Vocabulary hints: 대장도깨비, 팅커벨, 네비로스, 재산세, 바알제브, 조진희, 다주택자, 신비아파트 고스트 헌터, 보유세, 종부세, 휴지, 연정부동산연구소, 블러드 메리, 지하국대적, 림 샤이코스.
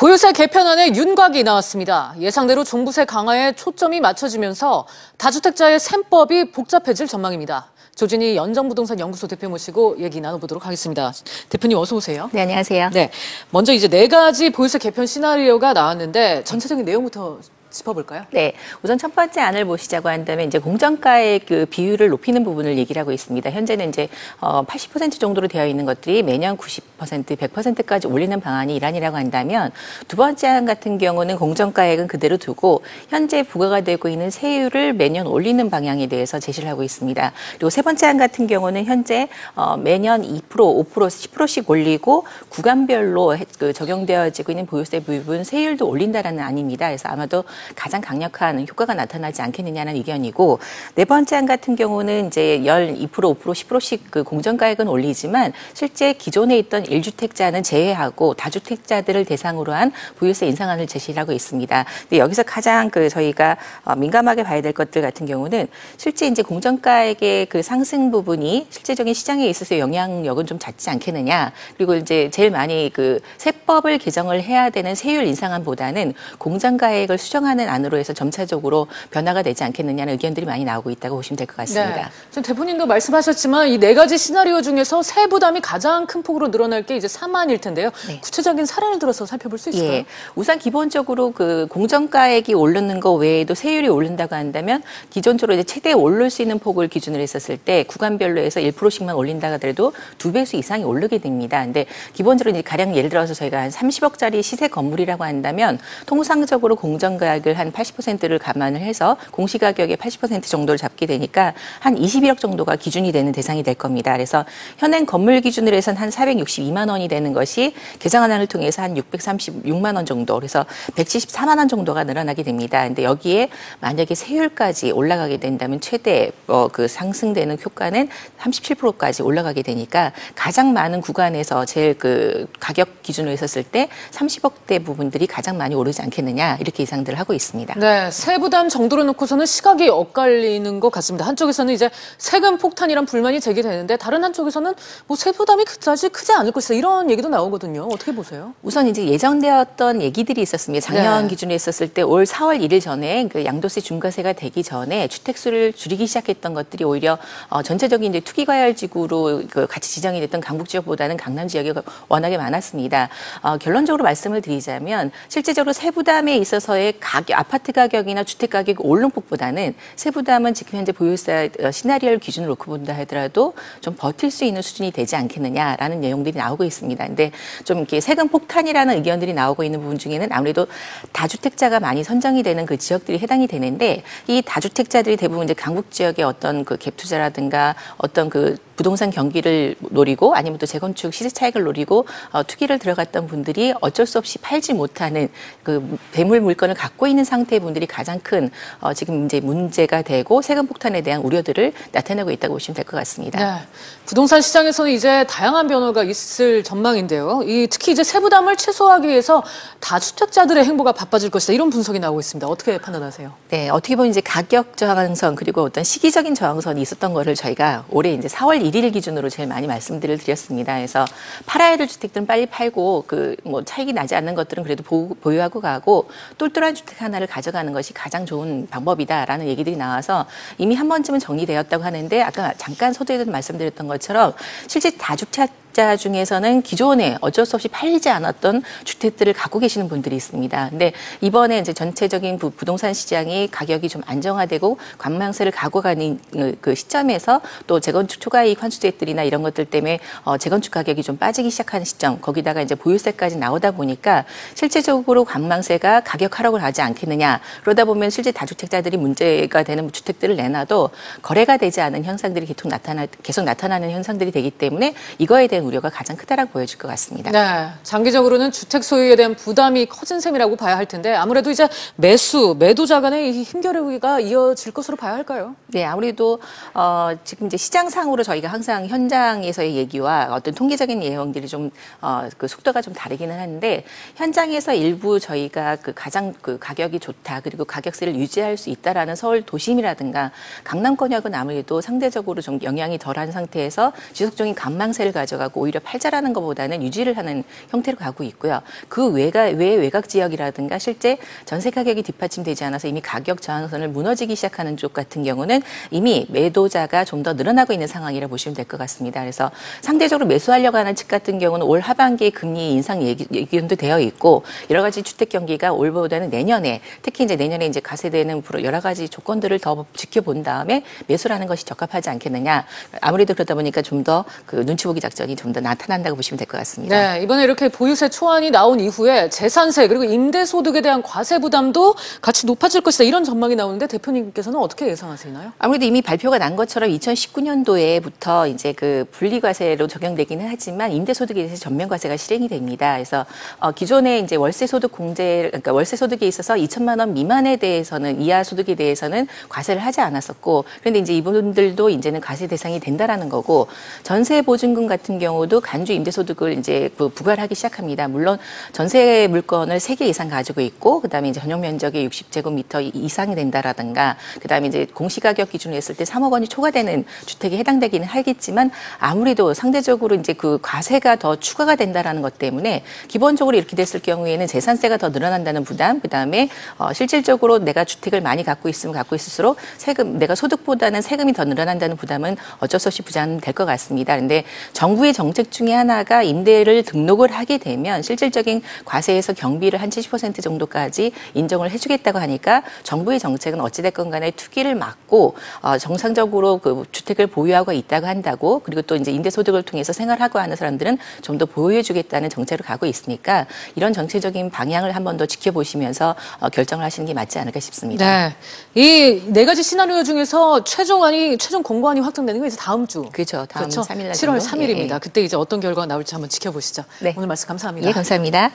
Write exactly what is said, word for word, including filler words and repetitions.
보유세 개편안에 윤곽이 나왔습니다. 예상대로 종부세 강화에 초점이 맞춰지면서 다주택자의 셈법이 복잡해질 전망입니다. 조진희 연정부동산연구소 대표 모시고 얘기 나눠보도록 하겠습니다. 대표님 어서 오세요. 네, 안녕하세요. 네, 먼저 이제 네 가지 보유세 개편 시나리오가 나왔는데 전체적인 내용부터 짚어볼까요? 네, 우선 첫 번째 안을 보시자고 한다면 이제 공정가의 그 비율을 높이는 부분을 얘기를 하고 있습니다. 현재는 이제 어 팔십 퍼센트 정도로 되어 있는 것들이 매년 구십 퍼센트, 백 퍼센트까지 올리는 방안이 일환이라고 한다면, 두 번째 안 같은 경우는 공정가액은 그대로 두고 현재 부과가 되고 있는 세율을 매년 올리는 방향에 대해서 제시를 하고 있습니다. 그리고 세 번째 안 같은 경우는 현재 어 매년 이 퍼센트, 오 퍼센트, 십 퍼센트씩 올리고 구간별로 그 적용되어지고 있는 보유세 부분 세율도 올린다라는 안입니다. 그래서 아마도 가장 강력한 효과가 나타나지 않겠느냐는 의견이고, 네 번째 안 같은 경우는 이제 십이 퍼센트, 오 퍼센트, 십 퍼센트씩 그 공정가액은 올리지만 실제 기존에 있던 일 주택자는 제외하고 다주택자들을 대상으로 한 보유세 인상안을 제시하고 있습니다. 근데 여기서 가장 그 저희가 민감하게 봐야 될 것들 같은 경우는 실제 이제 공정가액의 그 상승 부분이 실제적인 시장에 있어서 영향력은 좀 작지 않겠느냐, 그리고 이제 제일 많이 그 세법을 개정을 해야 되는 세율 인상안보다는 공정가액을 수정하는 하는 안으로 해서 점차적으로 변화가 되지 않겠느냐는 의견들이 많이 나오고 있다고 보시면 될 것 같습니다. 네, 지금 대표님도 말씀하셨지만 이 네 가지 시나리오 중에서 세 부담이 가장 큰 폭으로 늘어날 게 이제 삼 안일 텐데요. 네. 구체적인 사례를 들어서 살펴볼 수 있을까요? 예, 우선 기본적으로 그 공정가액이 오르는 거 외에도 세율이 오른다고 한다면 기존적으로 이제 최대 오를 수 있는 폭을 기준으로 했었을 때 구간별로 해서 일 퍼센트씩만 올린다 하더라도 두 배수 이상이 오르게 됩니다. 근데 기본적으로 이제 가령 예를 들어서 저희가 한 삼십억짜리 시세 건물이라고 한다면 통상적으로 공정가액 한 팔십 퍼센트를 감안을 해서 공시가격의 팔십 퍼센트 정도를 잡게 되니까 한 이십일억 정도가 기준이 되는 대상이 될 겁니다. 그래서 현행 건물 기준으로 해서는 한 사백육십이만 원이 되는 것이 개정안을 통해서 한 육백삼십육만 원 정도, 그래서 백칠십사만 원 정도가 늘어나게 됩니다. 근데 여기에 만약에 세율까지 올라가게 된다면 최대 어, 그 상승되는 효과는 삼십칠 퍼센트까지 올라가게 되니까 가장 많은 구간에서 제일 그 가격 기준으로 했었을 때 삼십억대 부분들이 가장 많이 오르지 않겠느냐, 이렇게 예상들을 하고 있습니다. 네, 세부담 정도로 놓고서는 시각이 엇갈리는 것 같습니다. 한쪽에서는 이제 세금 폭탄이란 불만이 제기되는데, 다른 한쪽에서는 뭐 세부담이 그다지 크지 않을 것이다, 이런 얘기도 나오거든요. 어떻게 보세요? 우선 이제 예정되었던 얘기들이 있었습니다. 작년 네. 기준에 있었을 때 올 사월 일일 전에 그 양도세 중과세가 되기 전에 주택수를 줄이기 시작했던 것들이 오히려 어, 전체적인 이제 투기과열지구로 그 같이 지정이 됐던 강북 지역보다는 강남 지역이 워낙에 많았습니다. 어, 결론적으로 말씀을 드리자면 실제적으로 세부담에 있어서의 가격, 아파트 가격이나 주택 가격 오름폭보다는 세부담은 지금 현재 보유세 시나리오를 기준으로 놓고 본다 하더라도 좀 버틸 수 있는 수준이 되지 않겠느냐라는 내용들이 나오고 있습니다. 근데 좀 이렇게 세금 폭탄이라는 의견들이 나오고 있는 부분 중에는 아무래도 다주택자가 많이 선정이 되는 그 지역들이 해당이 되는데, 이 다주택자들이 대부분 이제 강북 지역의 어떤 그 갭 투자라든가 어떤 그 부동산 경기를 노리고 아니면 또 재건축 시세 차익을 노리고 어, 투기를 들어갔던 분들이 어쩔 수 없이 팔지 못하는 그 대물 물건을 갖고 있는 상태의 분들이 가장 큰 어, 지금 이제 문제가 되고 세금 폭탄에 대한 우려들을 나타내고 있다고 보시면 될 것 같습니다. 네, 부동산 시장에서는 이제 다양한 변화가 있을 전망인데요. 이, 특히 이제 세부담을 최소화하기 위해서 다주택자들의 행보가 바빠질 것이다, 이런 분석이 나오고 있습니다. 어떻게 판단하세요? 네, 어떻게 보면 이제 가격 저항선 그리고 어떤 시기적인 저항선이 있었던 거를 저희가 올해 이제 사월 일일 기준으로 제일 많이 말씀들을 드렸습니다. 그래서 팔아야 될 주택들은 빨리 팔고 그 뭐 차익이 나지 않는 것들은 그래도 보, 보유하고 가고 똘똘한 주택 하나를 가져가는 것이 가장 좋은 방법이다라는 얘기들이 나와서 이미 한 번쯤은 정리되었다고 하는데, 아까 잠깐 서두에도 말씀드렸던 것처럼 실제 다주택 자 중에서는 기존에 어쩔 수 없이 팔리지 않았던 주택들을 갖고 계시는 분들이 있습니다. 근데 이번에 이제 전체적인 부동산 시장이 가격이 좀 안정화되고 관망세를 가고 가는 그 시점에서 또 재건축 초과이익 환수제들이나 이런 것들 때문에 어 재건축 가격이 좀 빠지기 시작한 시점, 거기다가 이제 보유세까지 나오다 보니까 실제적으로 관망세가 가격 하락을 하지 않겠느냐, 그러다 보면 실제 다주택자들이 문제가 되는 주택들을 내놔도 거래가 되지 않은 현상들이 계속 나타나 계속 나타나는 현상들이 되기 때문에 이거에 대해 우려가 가장 크다라고 보여질 것 같습니다. 네, 장기적으로는 주택 소유에 대한 부담이 커진 셈이라고 봐야 할 텐데, 아무래도 이제 매수, 매도자 간의 이 힘겨루기가 이어질 것으로 봐야 할까요? 네, 아무래도 어, 지금 이제 시장상으로 저희가 항상 현장에서의 얘기와 어떤 통계적인 내용들이 좀 어, 그 속도가 좀 다르기는 한데, 현장에서 일부 저희가 그 가장 그 가격이 좋다, 그리고 가격세를 유지할 수 있다라는 서울 도심이라든가 강남권역은 아무래도 상대적으로 좀 영향이 덜한 상태에서 지속적인 관망세를 가져가고 가고 오히려 팔자라는 것보다는 유지를 하는 형태로 가고 있고요. 그 외가, 외 외곽 지역이라든가 실제 전세 가격이 뒷받침되지 않아서 이미 가격 저항선을 무너지기 시작하는 쪽 같은 경우는 이미 매도자가 좀 더 늘어나고 있는 상황이라 보시면 될 것 같습니다. 그래서 상대적으로 매수하려고 하는 측 같은 경우는 올 하반기 금리 인상 얘기, 얘기도 되어 있고 여러 가지 주택 경기가 올보다는 내년에 특히 이제 내년에 이제 가세되는 여러 가지 조건들을 더 지켜본 다음에 매수라는 것이 적합하지 않겠느냐. 아무래도 그러다 보니까 좀 더 그 눈치 보기 작전이 좀 더 나타난다고 보시면 될 것 같습니다. 네, 이번에 이렇게 보유세 초안이 나온 이후에 재산세 그리고 임대소득에 대한 과세 부담도 같이 높아질 것이다 이런 전망이 나오는데 대표님께서는 어떻게 예상하시나요? 아무래도 이미 발표가 난 것처럼 이천십구 년도에부터 이제 그 분리과세로 적용되기는 하지만 임대소득에 대해서 전면과세가 실행이 됩니다. 그래서 어, 기존에 이제 월세소득 공제 그러니까 월세소득에 있어서 이천만 원 미만에 대해서는 이하 소득에 대해서는 과세를 하지 않았었고 그런데 이제 이분들도 이제는 과세 대상이 된다라는 거고 전세 보증금 같은 경우도 간주 임대소득을 이제 부과하기 시작합니다. 물론 전세 물건을 세 개 이상 가지고 있고 그다음에 이제 전용 면적이 육십 제곱미터 이상이 된다라든가 그다음에 이제 공시가격 기준으로 했을 때 삼억 원이 초과되는 주택에 해당되기는 하겠지만 아무래도 상대적으로 이제 그 과세가 더 추가가 된다라는 것 때문에 기본적으로 이렇게 됐을 경우에는 재산세가 더 늘어난다는 부담, 그다음에 어, 실질적으로 내가 주택을 많이 갖고 있으면 갖고 있을수록 세금 내가 소득보다는 세금이 더 늘어난다는 부담은 어쩔 수 없이 부담될 것 같습니다. 그런데 정부의 정책 중에 하나가 임대를 등록을 하게 되면 실질적인 과세에서 경비를 한 칠십 퍼센트 정도까지 인정을 해주겠다고 하니까 정부의 정책은 어찌됐건 간에 투기를 막고 어, 정상적으로 그 주택을 보유하고 있다고 한다고 그리고 또 이제 임대소득을 통해서 생활하고 하는 사람들은 좀 더 보유해주겠다는 정책으로 가고 있으니까 이런 정책적인 방향을 한번 더 지켜보시면서 결정을 하시는 게 맞지 않을까 싶습니다. 네, 이 네 가지 시나리오 중에서 최종안이 최종 공고안이 확정되는 게 이제 다음 주. 그렇죠. 다음 그렇죠? 삼 일 날 칠월 삼 일입니다. 예, 예. 그때 이제 어떤 결과가 나올지 한번 지켜보시죠. 네. 오늘 말씀 감사합니다. 예, 감사합니다.